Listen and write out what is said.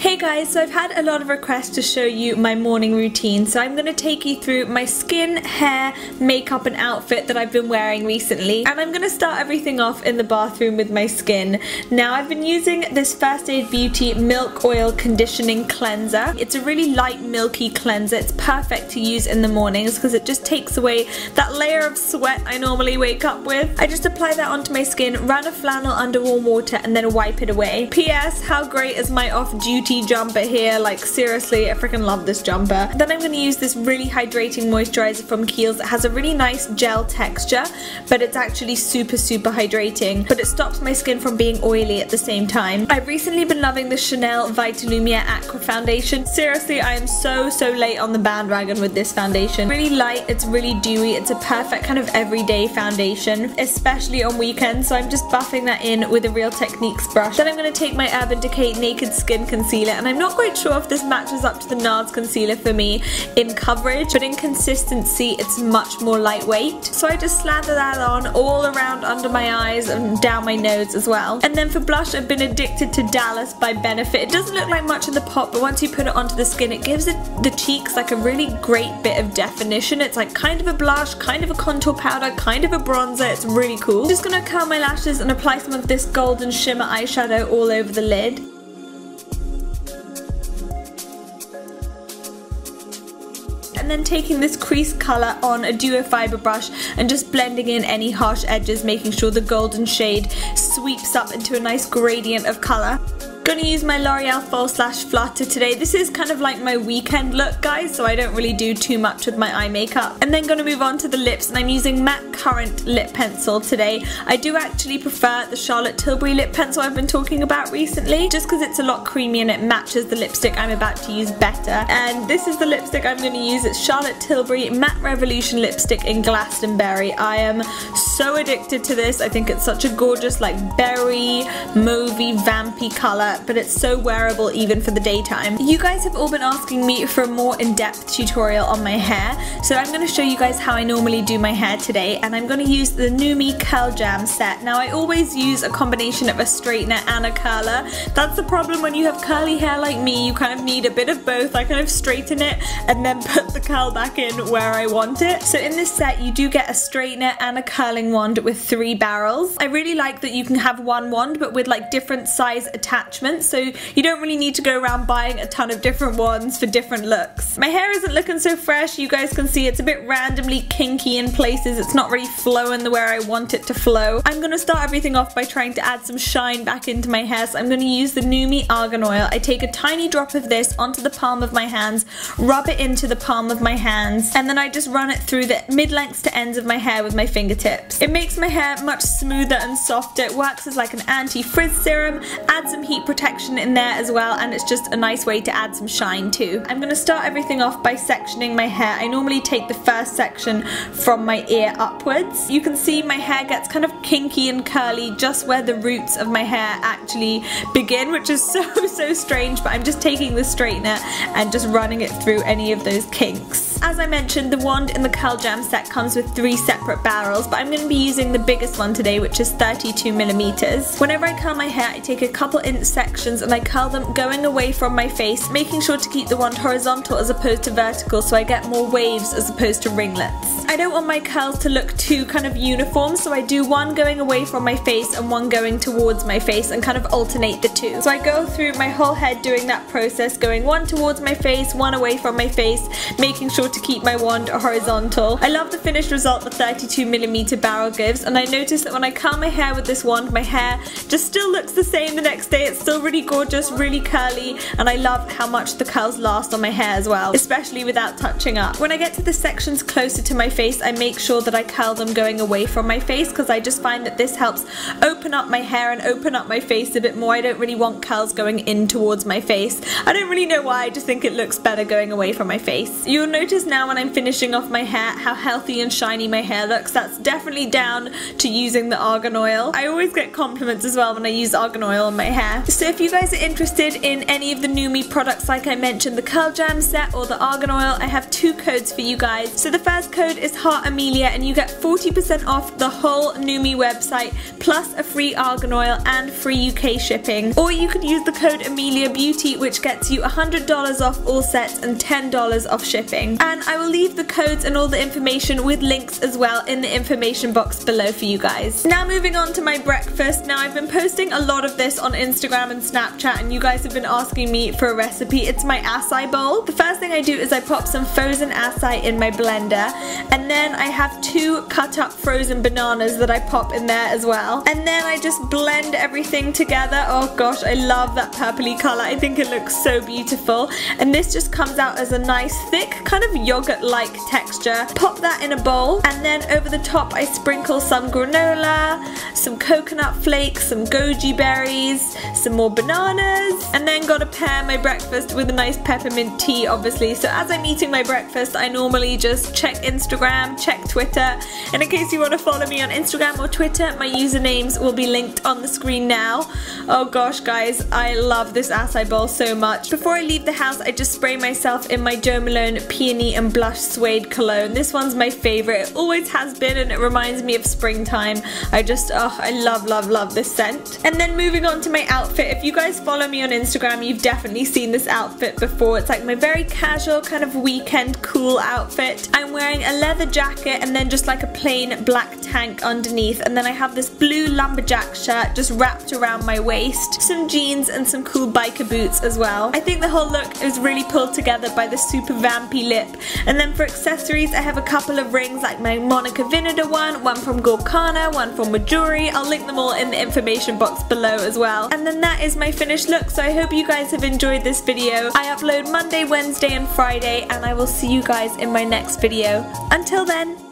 Hey guys, so I've had a lot of requests to show you my morning routine, so I'm going to take you through my skin, hair, makeup and outfit that I've been wearing recently, and I'm going to start everything off in the bathroom with my skin. Now I've been using this First Aid Beauty Milk Oil Conditioning Cleanser. It's a really light milky cleanser, it's perfect to use in the mornings because it just takes away that layer of sweat I normally wake up with. I just apply that onto my skin, run a flannel under warm water and then wipe it away. P.S. How great is my off-duty jumper here? Like seriously, I freaking love this jumper. Then I'm going to use this really hydrating moisturizer from Kiehl's. It has a really nice gel texture, but it's actually super hydrating, but it stops my skin from being oily at the same time. I've recently been loving the Chanel Vitalumiere Aqua foundation. Seriously, I am so late on the bandwagon with this foundation. Really light, it's really dewy, it's a perfect kind of everyday foundation, especially on weekends, so I'm just buffing that in with a Real Techniques brush. Then I'm going to take my Urban Decay Naked Skin Concealer, and I'm not quite sure if this matches up to the NARS concealer for me in coverage, but in consistency it's much more lightweight. So I just slather that on all around under my eyes and down my nose as well. And then for blush, I've been addicted to Dallas by Benefit. It doesn't look like much in the pop, but once you put it onto the skin, it gives it the cheeks like a really great bit of definition. It's like kind of a blush, kind of a contour powder, kind of a bronzer. It's really cool. I'm just gonna curl my lashes and apply some of this golden shimmer eyeshadow all over the lid. And then taking this crease colour on a duo fibre brush and just blending in any harsh edges, making sure the golden shade sweeps up into a nice gradient of colour. Gonna use my L'Oreal False Lash Flutter today. This is kind of like my weekend look, guys, so I don't really do too much with my eye makeup. And then gonna move on to the lips, and I'm using MAC Current lip pencil today. I do actually prefer the Charlotte Tilbury lip pencil I've been talking about recently, just because it's a lot creamy and it matches the lipstick I'm about to use better. And this is the lipstick I'm gonna use. It's Charlotte Tilbury Matte Revolution lipstick in Glastonbury. I am so addicted to this. I think it's such a gorgeous, like, berry, mauvey, vampy colour, but it's so wearable even for the daytime. You guys have all been asking me for a more in-depth tutorial on my hair, so I'm going to show you guys how I normally do my hair today, and I'm going to use the NuMe Curl Jam set. Now I always use a combination of a straightener and a curler. That's the problem when you have curly hair like me, you kind of need a bit of both. I kind of straighten it and then put the curl back in where I want it. So in this set you do get a straightener and a curling wand with 3 barrels. I really like that you can have one wand but with like different size attachments, so you don't really need to go around buying a ton of different wands for different looks. My hair isn't looking so fresh, you guys can see it's a bit randomly kinky in places, it's not really flowing the way I want it to flow. I'm going to start everything off by trying to add some shine back into my hair, so I'm going to use the NuMe Argan Oil. I take a tiny drop of this onto the palm of my hands, rub it into the palm of my hands, and then I just run it through the mid-lengths to ends of my hair with my fingertips. It makes my hair much smoother and softer, it works as like an anti-frizz serum, adds some heat protection in there as well, and it's just a nice way to add some shine too. I'm going to start everything off by sectioning my hair. I normally take the first section from my ear upwards. You can see my hair gets kind of kinky and curly just where the roots of my hair actually begin, which is so strange, but I'm just taking the straightener and just running it through any of those kinks. As I mentioned, the wand in the Curl Jam set comes with 3 separate barrels, but I'm going to be using the biggest one today, which is 32mm. Whenever I curl my hair, I take a couple inch sections and I curl them going away from my face, making sure to keep the wand horizontal as opposed to vertical so I get more waves as opposed to ringlets. I don't want my curls to look too kind of uniform, so I do one going away from my face and one going towards my face and kind of alternate the two. So I go through my whole head doing that process, going one towards my face, one away from my face, making sure to keep my wand horizontal. I love the finished result the 32mm barrel gives, and I notice that when I curl my hair with this wand, my hair just still looks the same the next day. It's still really gorgeous, really curly, and I love how much the curls last on my hair as well, especially without touching up. When I get to the sections closer to my face, I make sure that I curl them going away from my face because I just find that this helps open up my hair and open up my face a bit more. I don't really want curls going in towards my face. I don't really know why, I just think it looks better going away from my face. You'll notice now when I'm finishing off my hair how healthy and shiny my hair looks. That's definitely down to using the argan oil. I always get compliments as well when I use argan oil on my hair. So if you guys are interested in any of the NuMe products, like I mentioned, the Curl Jam set or the Argan Oil, I have two codes for you guys. So the first code is HeartAmelia, and you get 40% off the whole NuMe website, plus a free Argan Oil and free UK shipping. Or you could use the code AmeliaBeauty, which gets you $100 off all sets and $10 off shipping. And I will leave the codes and all the information with links as well in the information box below for you guys. Now moving on to my breakfast. Now I've been posting a lot of this on Instagram and Snapchat, and you guys have been asking me for a recipe. It's my acai bowl. The first thing I do is I pop some frozen acai in my blender, and then I have two cut up frozen bananas that I pop in there as well. And then I just blend everything together. Oh gosh, I love that purpley color. I think it looks so beautiful. And this just comes out as a nice thick kind of yogurt-like texture. Pop that in a bowl, and then over the top I sprinkle some granola, some coconut flakes, some goji berries, some more bananas, and then gotta pair my breakfast with a nice peppermint tea, obviously. So as I'm eating my breakfast, I normally just check Instagram, check Twitter, and in case you want to follow me on Instagram or Twitter, my usernames will be linked on the screen now. Oh gosh guys, I love this acai bowl so much. Before I leave the house, I just spray myself in my Jo Malone Peony and Blush Suede cologne. This one's my favorite. It always has been, and it reminds me of springtime. I just, oh, I love this scent. And then moving on to my outfit. If you guys follow me on Instagram, you've definitely seen this outfit before. It's like my very casual kind of weekend cool outfit. I'm wearing a leather jacket and then just like a plain black tank underneath, and then I have this blue lumberjack shirt just wrapped around my waist, some jeans and some cool biker boots as well. I think the whole look is really pulled together by the super vampy lip. And then for accessories, I have a couple of rings, like my Monica Vinader one from Gorjana, one from Mejuri. I'll link them all in the information box below as well. And then that is my finished look. So I hope you guys have enjoyed this video. I upload Monday, Wednesday and Friday, and I will see you guys in my next video. Until then.